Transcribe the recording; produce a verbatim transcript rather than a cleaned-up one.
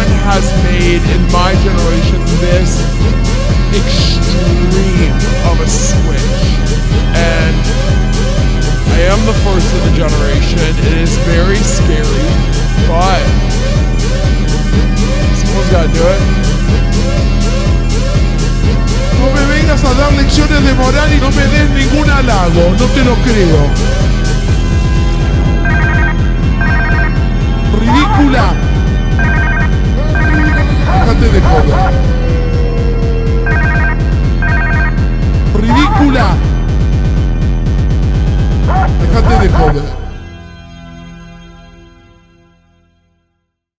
one has made in my generation this extreme of a switch. And I am the first of the generation. It is very scary, but someone's gotta do it. No me vengas a dar lecciones de moral y no me des ningún halago. No te lo creo. ¡Ridícula! ¡Déjate de joder! ¡Ridícula! ¡Déjate de joder!